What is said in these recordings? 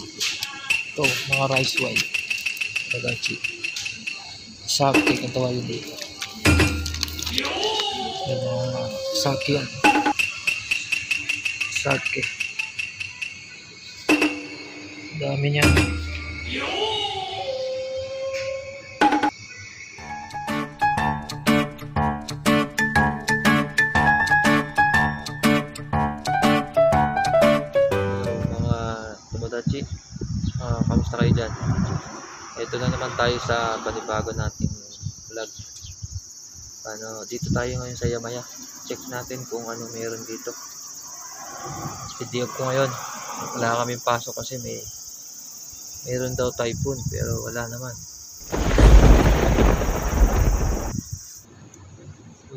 Ito, mga rice wine. Magachi. Sake, ang tawagin dito. Yung mga sake yan. Sake. Dami niya. Kamusta kayo dyan? Ito na naman tayo sa panibago nating vlog. Dito tayo ngayon sa Yamaha. Check natin kung ano meron dito. Video ko ngayon. Wala kaming pasok kasi meron daw typhoon pero wala naman.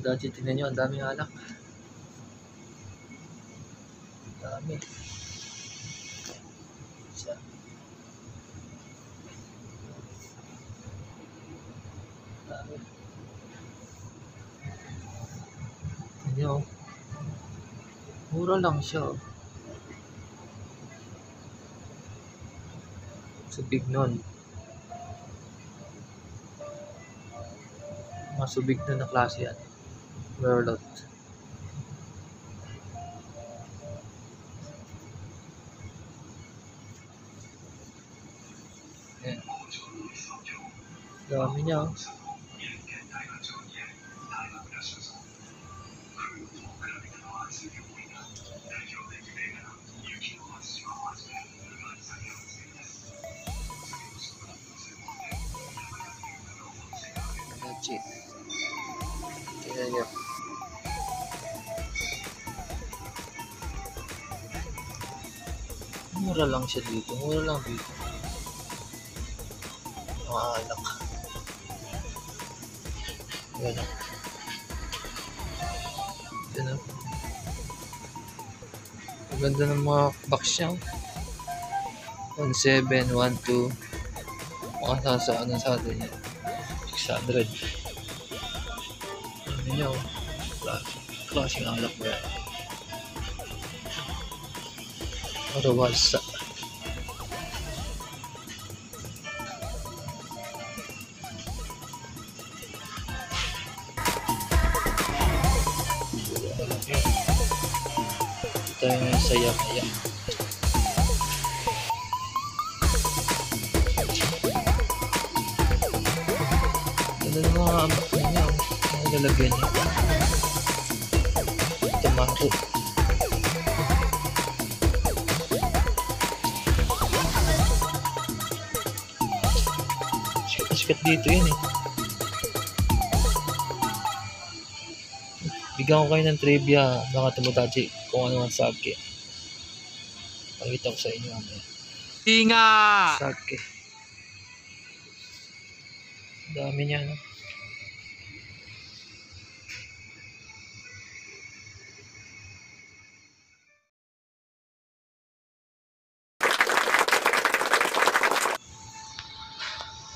Dati tingnan nyo, ang daming alak. Ang dami. Ano? Mura lang siya. Sa big nun. Masubig nun na klase yan. Merlot. Ayan. Dami niya. Cheat. Tingnan nyo. Mura lang siya dito. Mura lang dito. Maalak. Ayan na. Ayan na. Ang ganda ng mga box niya. 1712. Makasasaan na sa atin yan. 600. Ano nyo? Klaseng alak mo yan. Arawasa. Ito yung saya-saya. Lalagyan niya tomato. Sikat dito yun eh. Bigyan ko kayo ng trivia mga tumutaji kung ano ang sake. Pakita ko sa inyo ang tinga sake. Dami niya no?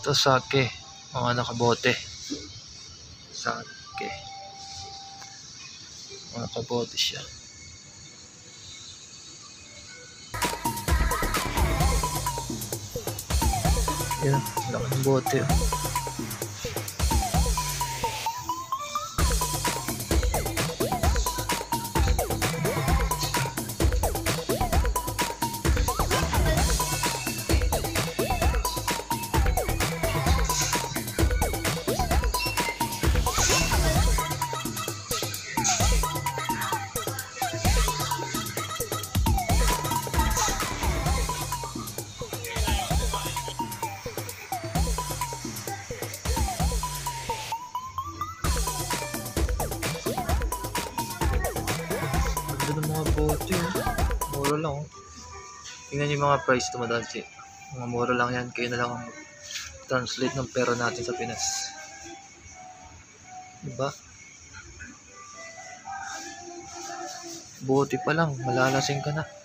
Ito sake, mga nakabote. Sake. Mga nakabote siya. Yan, laki ng bote. Mura lang. Tingnan yung mga price tumadansi. Mga mura lang yan. Kayo na lang ang translate ng pera natin sa Pinas. Diba? Bote pa lang. Malalasing ka na.